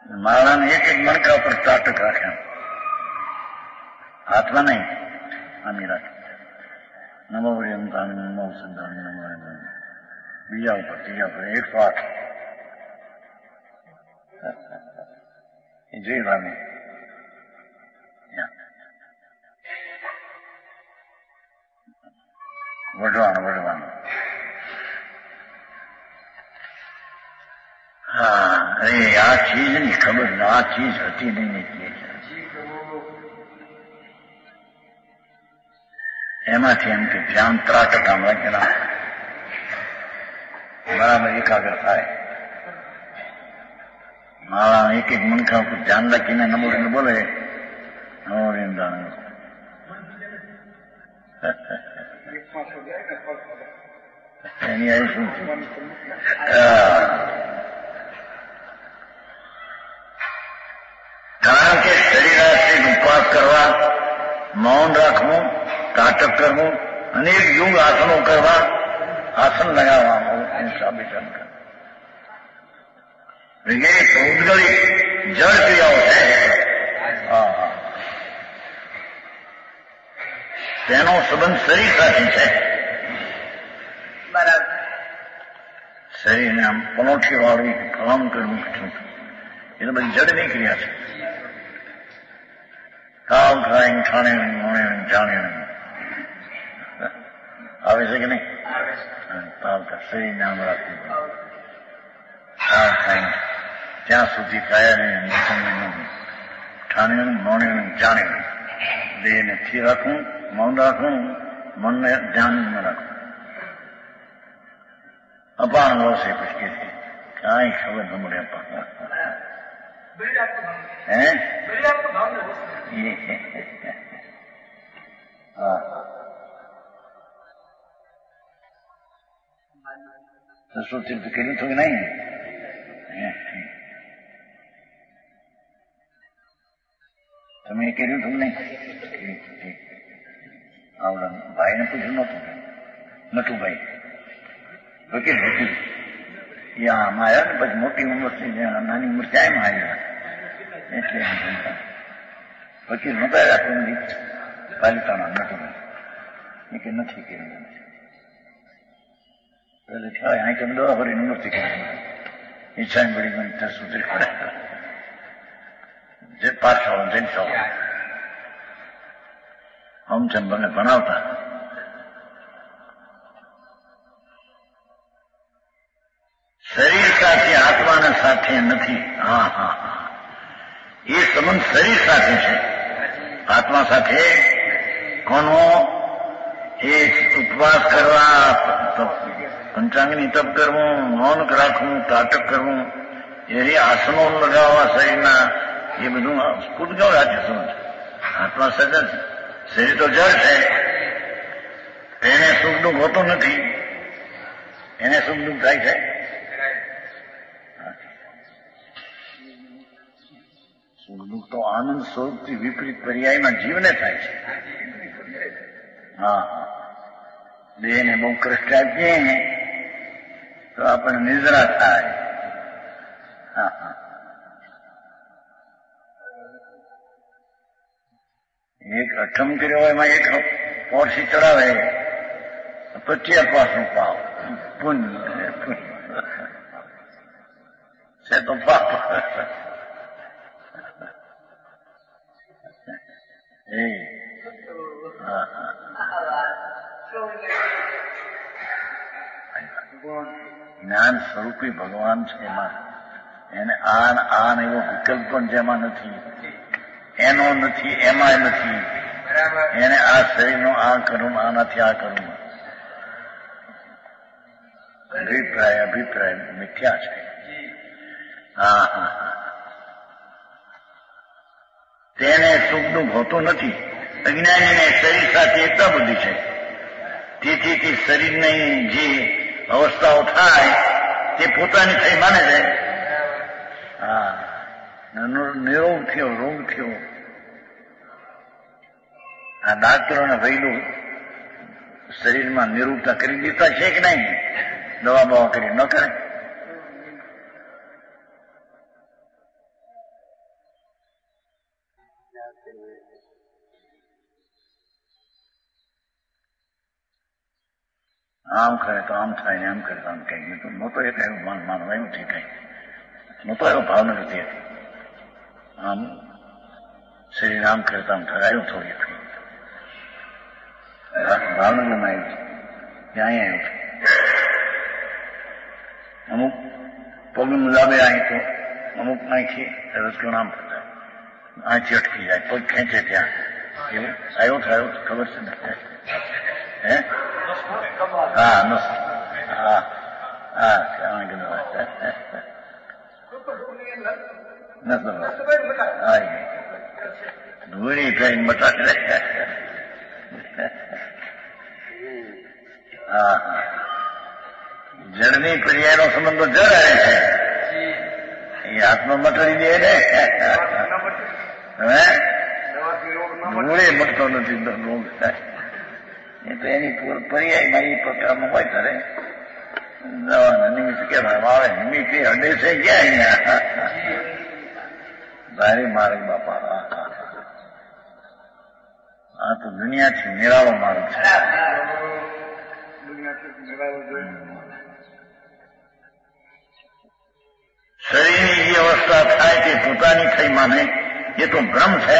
माला ने एक एक मन का ऊपर ताटक रखा आत्मा नहीं अमीरा नमो वयम तान नमो संधान नमो बीजा ऊपर तीजा पर एक पाठ जी रानी वडवान वडवान हाँ अरे यार चीज नहीं खबर ना चीज होती नहीं नहीं एमा थी हम के ध्यान त्राट काम लग गया बराबर एकाग्रता है माला एक एक मन का कुछ ध्यान रखी ना नमो ने बोले नमो इंदा यानी ऐसी मौन रखूं, ताटक करूं, अनेक युग आसनों करवा, आसन लगावा हिंसा विचरण कर जड़ क्रिया होते हैं तेनो संबंध शरीर का है शरीर ने हम पनौटी वाली कलाम कर ये तो बड़ी जड़ नहीं क्रिया से काम खाएंगे खाने होने जाने आवश्यक नहीं ताल का सही नाम रखते काम खाएंगे क्या सूची खाया नहीं खाने होने जाने देह में थी रखूं मौन रखूं मन में ध्यान में रखूं अपान लोग से कुछ किसी क्या ही खबर हमारे अपान हैं? तो सोचते तो कहीं तो नहीं तुम्हें कहीं तुम नहीं और भाई ने पूछना तुम्हें नटू भाई वकील वकील या माया ने बस मोटी उम्र से नानी उम्र से माया इसलिए हम सुनता वकील मत आया तुम भी पालिता ना न तुम्हें लेकिन न ठीक है पहले क्या यहाँ के अंदर और इन उम्र से इच्छाएं बड़ी मन तक सूत्र खड़ा जब पास हो जिन सौ हम चंबल ने बनावता शरीर साथी आत्माना साथी नहीं हाँ हाँ हाँ ये संबंध शरीर साथी है आत्मा साथी कौन हो ये उपवास करवा तब पंचांगनी तब करूं मौन रखूं ताटक करूं ये आसनों लगा हुआ शरीर ना ये बधु खुद क्यों राज्य समझ आत्मा सजन शरीर तो जड़ है तेने सुख दुख होतो नहीं એને સુખ દુઃખ થાય છે સુખ દુઃખ તો આનંદ સ્વરૂપથી વિપરીત પર્યાયમાં જીવને થાય છે હા દેહને બહુ કષ્ટ આપીએ ને તો આપણને નિદ્રા થાય હા હા એક અઠમ કર્યો હોય એમાં એક પોરસી ચડાવે પ્રત્યાપાસનું પાવ पुण्य पुण्य से तो पाप ज्ञान स्वरूपी भगवान छे एने आन आन एवो विकल्प पण जेमां नथी एनो नथी एमाय नथी एने आ शरीरनो आ करूं आनाथी आ करूं अभिप्राय अभिप्राय मिथ्या है हाँ हाँ તેને સુખ દુઃખ હોતું નથી. અજ્ઞાનીને શરીર સાથે એકતા બુદ્ધિ છે, તેથી તે શરીરની જે અવસ્થાઓ થાય તે પોતાની થઈ માને છે. હા, નિરોગ થયો, રોગ થયો. આ ડાક્ટરોને વહેલું શરીરમાં નિરોગતા કરી દેતા છે કે નહીં? દવા બવા કરી ન કરે. આમ કરે તો આમ થાય ને, આમ કરે તો આમ કઈ તો નહોતો એ કઈ માનવા એવું થઈ કઈ નહોતો એવો ભાવ નથી. આમ શરીર આમ કરે તો આમ થાય એવું થોડી ભાવનગરમાં આવ્યું છે ત્યાં આવ્યું છે. અમુક પગલું મુલાબે અહીં તો અમુક અહીંથી રસકો નામ થતા અહીંથી અટકી જાય, પગ ખેંચે ત્યાં એવું આવ્યો થયો ખબર છે ને? હે હા હા હા ત્યાં ધૂળી થઈ મટાડે. હા, જળની ક્રિયાનો સંબંધ તો જળ આવે છે, એ હાથમાં મટાડી દે ને. હવે ધૂળે મટતો નથી રોગ, એ તો એની પર્યાયમાં એ પ્રકારમાં હોય ત્યારે દવાના નિમિત્ત કહેવામાં આવે. નિમિત્ત હડે છે ક્યાં અહીંયા ભારે માર્ગ બાપા. આ તો દુનિયાથી નિરાળો માર્ગ છે. શરીરની જે અવસ્થા થાય તે પોતાની થઈ માને, એ તો ભ્રમ છે.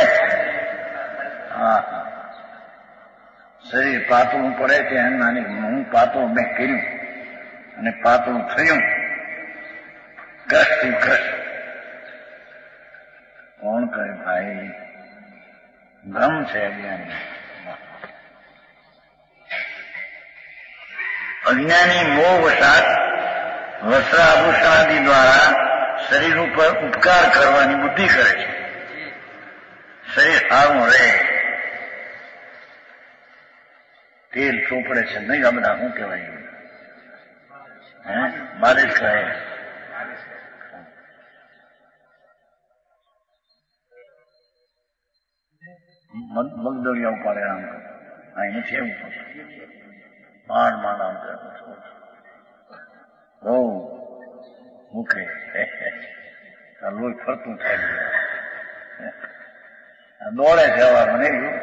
હા, શરીર પાતળું પડે તે નાની હું પાતળું મેં કર્યું અને પાતળું થયું ઘસથી ઘસ. કોણ કહે ભાઈ? ભ્રમ છે અજ્ઞાની. અજ્ઞાની મોહ વસાત વસ્ત્રાભૂષણાદિ દ્વારા શરીર ઉપર ઉપકાર કરવાની બુદ્ધિ કરે છે. શરીર સારું રહે, તેલ ચોપડે છે નહીં. આ બધા શું કહેવાય? હે, માલિશ કહે. મગદળિયા ઉપાડે, આમ કરે. અહીં નથી એવું પડે, માંડ માંડ આમ કરે, બહુ મૂકે લોહી ફરતું થાય, દોડે છે અવાર મને એવું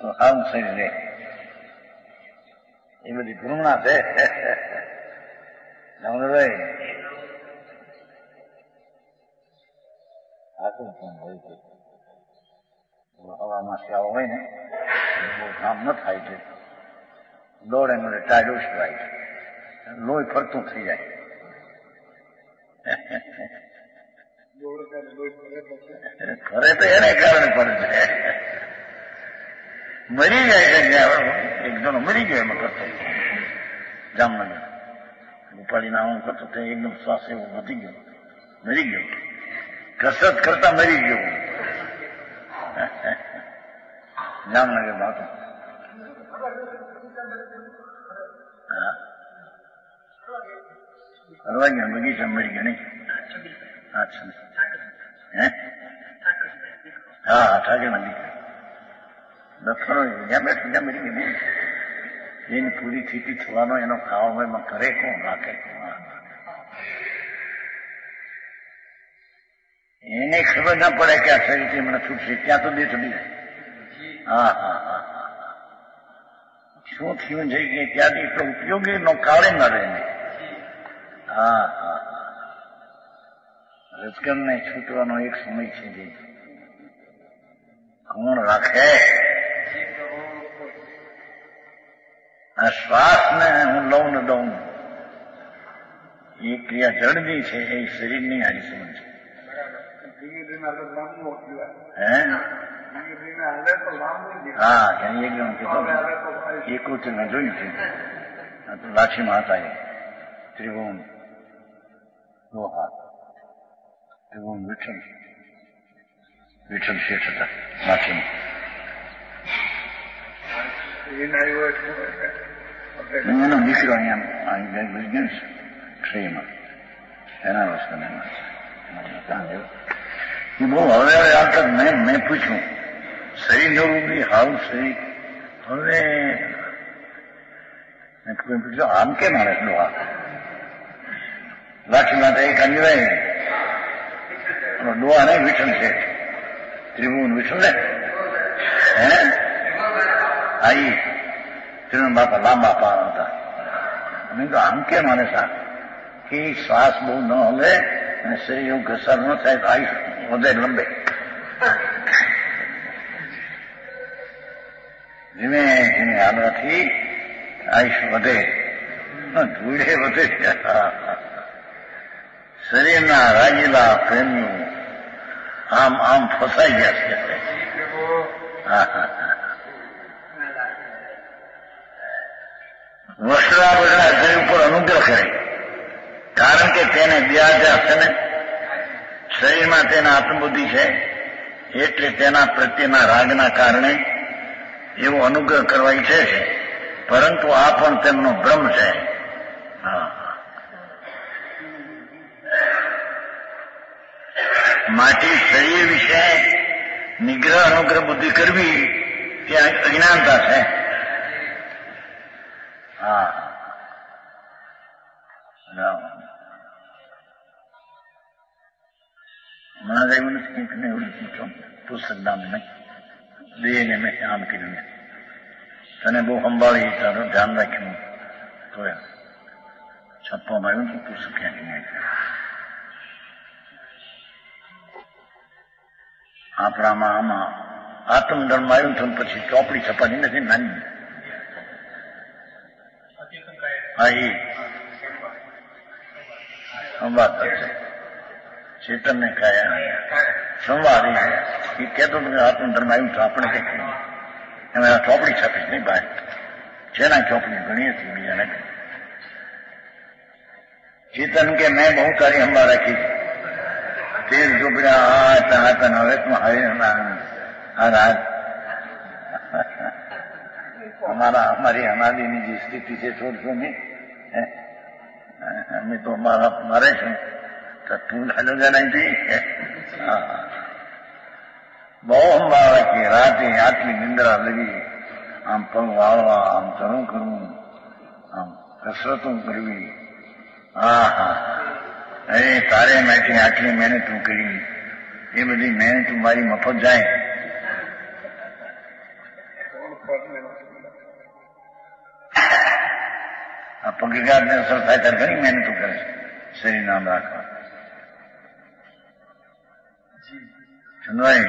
તો આમ શરીર રે. એ બધી ભૂમણા છે. નવનભાઈ આખું ભૂમ હોય છે હવામાં સેવા હોય ને, બહુ કામ ન થાય છે, દોડે નોડે ટાળ્યું સિવાય લોહી ફરતું થઈ જાય. ફરે તો એને કારણે ફરે છે, મરી જાય છે. એક જણો મરી ગયો એમાં કરતો જામનગર ઉપાડીને આવું કરતો તે એકદમ શ્વાસ એવો વધી ગયો, મરી ગયો. કસરત કરતા મરી ગયો જામનગર માં હતો. ફરવા ગયા બગીચા મળી ગયો નહીં? અચ્છા. હે, હા હા, ઠાકરના દીકરા દફરો જ્યાં બેઠો ત્યાં મળી ગયો નહીં. એની પૂરી સ્થિતિ થવાનો એનો ખાવામાં કરે કોણ, રાખે કોણ? એને ખબર ના પડે કે આ શરીરથી મને છૂટશે, ત્યાં તો બે છૂટી જાય. હા હા હા, શું થયું છે કે ત્યાંથી એટલો ઉપયોગી નો કાળે ન રહે. હા હા, રજકણને છૂટવાનો એક સમય છે જે કોણ રાખે? આ શ્વાસને હું લઉં ને દઉં એ ક્રિયા જળની છે, એ શરીરની હારી સમજ છે. હા, ક્યાં એક જણ કહેતો એ કૃત્યમાં જોયું છે. આ તો લાઠીમાં હતા એ ત્રિભુવન. હા, ત્રિભુવન વિઠ્ઠલ 위층 시에서다 마침 ну микроня они говорят крема она восстановилась надо ये वो हवे आज तक मैं मैं पूछूं सही नरूबी हाउस सही हवे मैं कोई पूछो आम के मारे लोहा लाठी माता एक अंजवे और लोहा नहीं विचन से त्रिभुवन विचन है हैं आई त्रिभुवन बापा लांबा पाना था मैं तो आम के मारे सा कि सांस बहुत न होले मैं सही यूं घसर न था आई मुझे लंबे जिन्हें जिन्हें आना थी आयुष बदे धूले बदे शरीर ना राजीला प्रेम आम आम फसाई जाते हैं वस्त्रा बजना शरीर पर अनुग्रह करे कारण के तेने दिया जाते हैं શરીરમાં તેના આત્મબુદ્ધિ છે એટલે તેના પ્રત્યેના રાગના કારણે એવો અનુગ્રહ કરવા ઈચ્છે છે પરંતુ આ પણ તેમનો ભ્રમ છે માટે શરીર વિશે નિગ્રહ અનુગ્રહ બુદ્ધિ કરવી ત્યાં અજ્ઞાનતા છે હા महादेव ने कितने उल्टो पुस्तक नाम में देने में आम के लिए तने वो हंबाली तारो ध्यान रखूं तो यार छप्पा मायूं तो पुस्तक क्या नहीं आप रामा आमा आत्म धर्म मायूं तो पची चौपड़ी छप्पा नहीं नहीं नहीं आई हम बात करते चेतन ने कहा सोमवार ये कहते हैं आत्मधर्म आयु तो आपने देखा मेरा चौपड़ी छापीस नहीं बाहर जेना चौपड़ी घनी थी बीजा ने चेतन के मैं बहुत सारी हंबा रखी तेल चुपड़ा आता आता नवे तुम्हारे नाराज हमारा हमारी हमारी निजी स्थिति से छोड़ सुनी हमें तो हमारा हमारे तो तू ढालो जाना ही थी बहुत बार की रातें आटली निंद्रा लगी हम पंग वालवा हम तनु करूं हम कसरतों करवी आहा अरे तारे मैठी आटली मैंने तू करी ये बड़ी मैंने तुम्हारी मफत जाए पगीगार ने असर था कर करी मैंने तू कर सही नाम रखा सुनवाई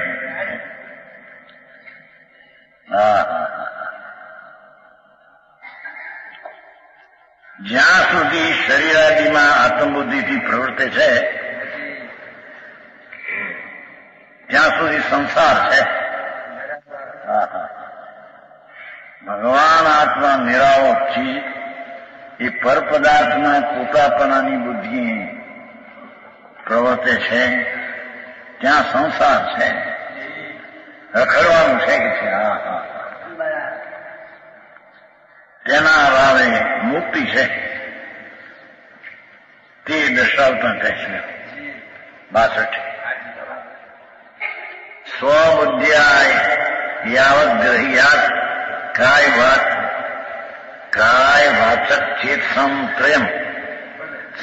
જ્યાં સુધી શરીરાદિમાં આત્મબુદ્ધિથી પ્રવર્તે છે ત્યાં સુધી સંસાર છે ભગવાન આત્મા નિરાળો ચીજ એ પર પદાર્થના પોતાપણાની બુદ્ધિ પ્રવર્તે છે ત્યાં સંસાર છે રખડવાનું છે કે છે હા હા તેના રાવે મુક્તિ છે તે દર્શાવતા કહે છે બાસઠ સ્વબુદ્ધ્યાય યાવત ગ્રહિયાત કાય વાત કાય વાચક ચેત સંત્રયમ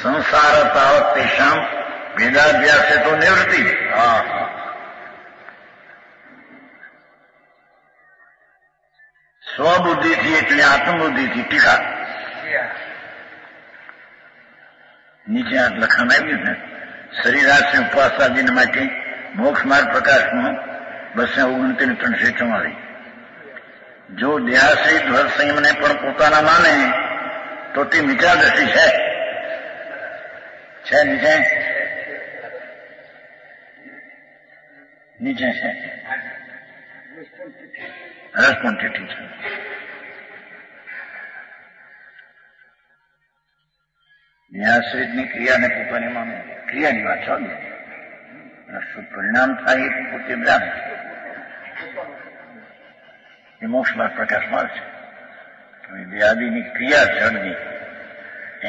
સંસાર તાવત તેષામ वेदाभ्यास से तो निवृत्ति हाँ स्वबुद्धि थी एटले आत्मबुद्धि थी टीका नीचे हाथ लखाना भी है शरीर से उपवास दिन माटे मोक्ष मार्ग प्रकाश में बस ओगणती ने त्रण श्रेष्ठ मारी जो ध्यासहित भर संयम ने पर पोताना माने तो ती विचार दृष्टि है छह नीचे नीचे है रेस्पॉन्सिबिलिटी है न्यासरित ने क्रिया ने पोतानी माने क्रिया नहीं बात छोड़ दी सुपरिणाम था ये प्रतिव्याम, इमोशनल प्रकाश मार्ग છે વ્યાદીની ક્રિયા ચડની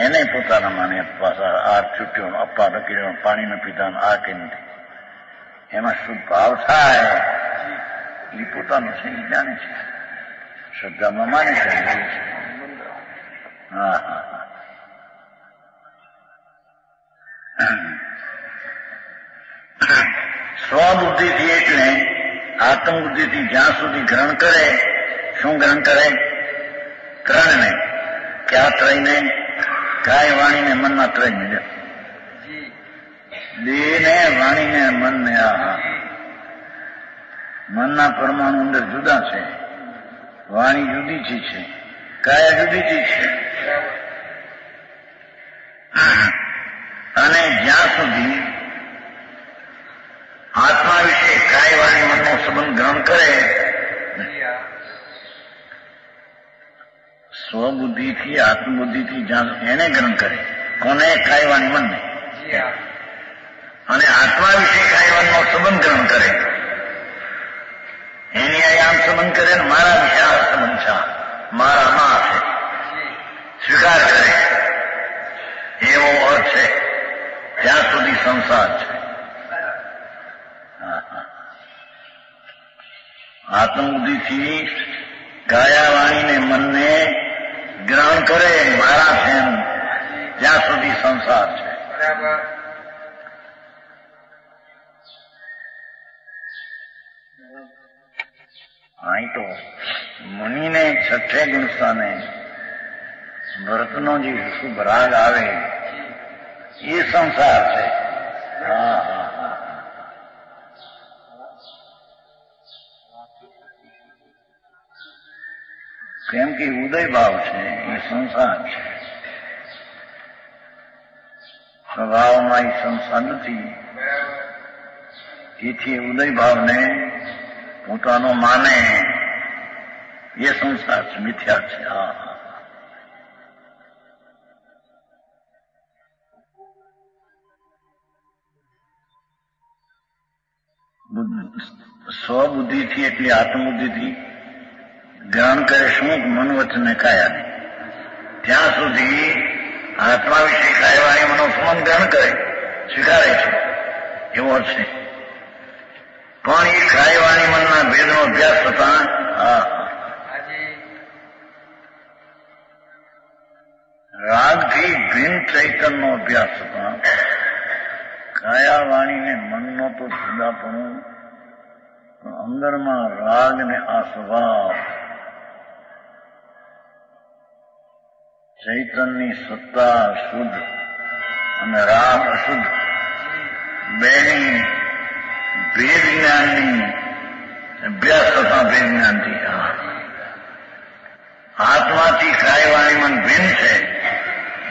એને પોતાના માને આપવા, આ છૂટ્યો અપ્પા નકર્યો પાણીને પીધાને આ કેમ એમાં શુદ્ધ ભાવ થાય એ પોતાનું સહી જાણે છે, શ્રદ્ધામાં માને છે. હા હા સ્વબુદ્ધિથી એટલે આત્મબુદ્ધિથી જ્યાં સુધી ગ્રહણ કરે, શું ગ્રહણ કરે? ત્રણને, કે આ ત્રયને, કાય વાણીને મનના ત્રણ મિલે, દેહને વાણીને મનને. આ મનના પરમાણુ અંદર જુદા છે, વાણી જુદી ચી છે, કાયા જુદી ચી છે. અને જ્યાં સુધી આત્મા વિશે કાય વાણી મનનો સંબંધ ગ્રહણ કરે, સ્વબુદ્ધિથી આત્મબુદ્ધિથી જ્યાં એને ગ્રહણ કરે, કોને? કાય વાણી મનને. અને આત્મા વિશે કાય વાણીનો સંબંધ ગ્રહણ કરે, એની આ આમ સંબંધ કરે ને મારા વિશે આ સંબંધ છે, મારા માં છે, સ્વીકાર કરે એવો અર્થ છે. ત્યાં સુધી સંસાર છે. આત્મબુદ્ધિથી કાયા વાણીને મનને ગ્રહણ કરે મારા છે, ત્યાં સુધી સંસાર છે. અહીં તો મુનિને છઠ્ઠે ગુણ સ્થાને ભરતનો જે શુભ રાગ આવે એ સંસાર છે. હા હા હા કેમ કે ઉદય ભાવ છે એ સંસાર છે, સ્વભાવમાં એ સંસાર નથી. એથી ઉદય ભાવને પોતાનો માને એ સંસાર છે, મિથ્યા છે. હા હા સ્વબુદ્ધિથી એટલે આત્મબુદ્ધિથી ગ્રહણ કરે શું? મન વચને કાયા. ત્યાં સુધી આત્મા વિશે કાય વાણી મનનો સંબંધ ગ્રહણ કરે, સ્વીકારે છે એવો છે. પણ એ કાય વાણી મનના ભેદનો અભ્યાસ થતા રાગથી ભિન્ન ચૈતનનો અભ્યાસ થતા કાયા વાણીને મનનો તો જુદાપણું, અંદરમાં રાગને આ સ્વભાવ ચૈતનની સત્તા શુદ્ધ અને રાગ અશુદ્ધ બેની ભેદ જ્ઞાનની અભ્યાસ તથા ભેદ જ્ઞાનથી આત્માથી કાય વાણી મન ભિન્ન છે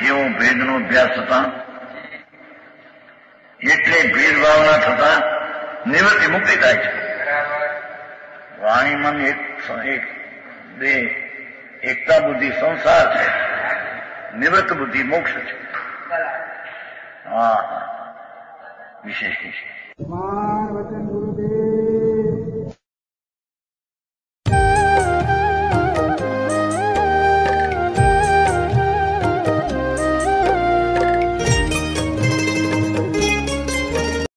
એવો ભેદનો અભ્યાસ થતા, એટલે ભેદભાવના થતા નિવૃત્તિ મુક્તિ થાય છે. વાણી મન એક બે એકતા બુદ્ધિ સંસાર છે, નિવૃત્ત બુદ્ધિ મોક્ષ છે. હા હા વિશેષ વિશેષ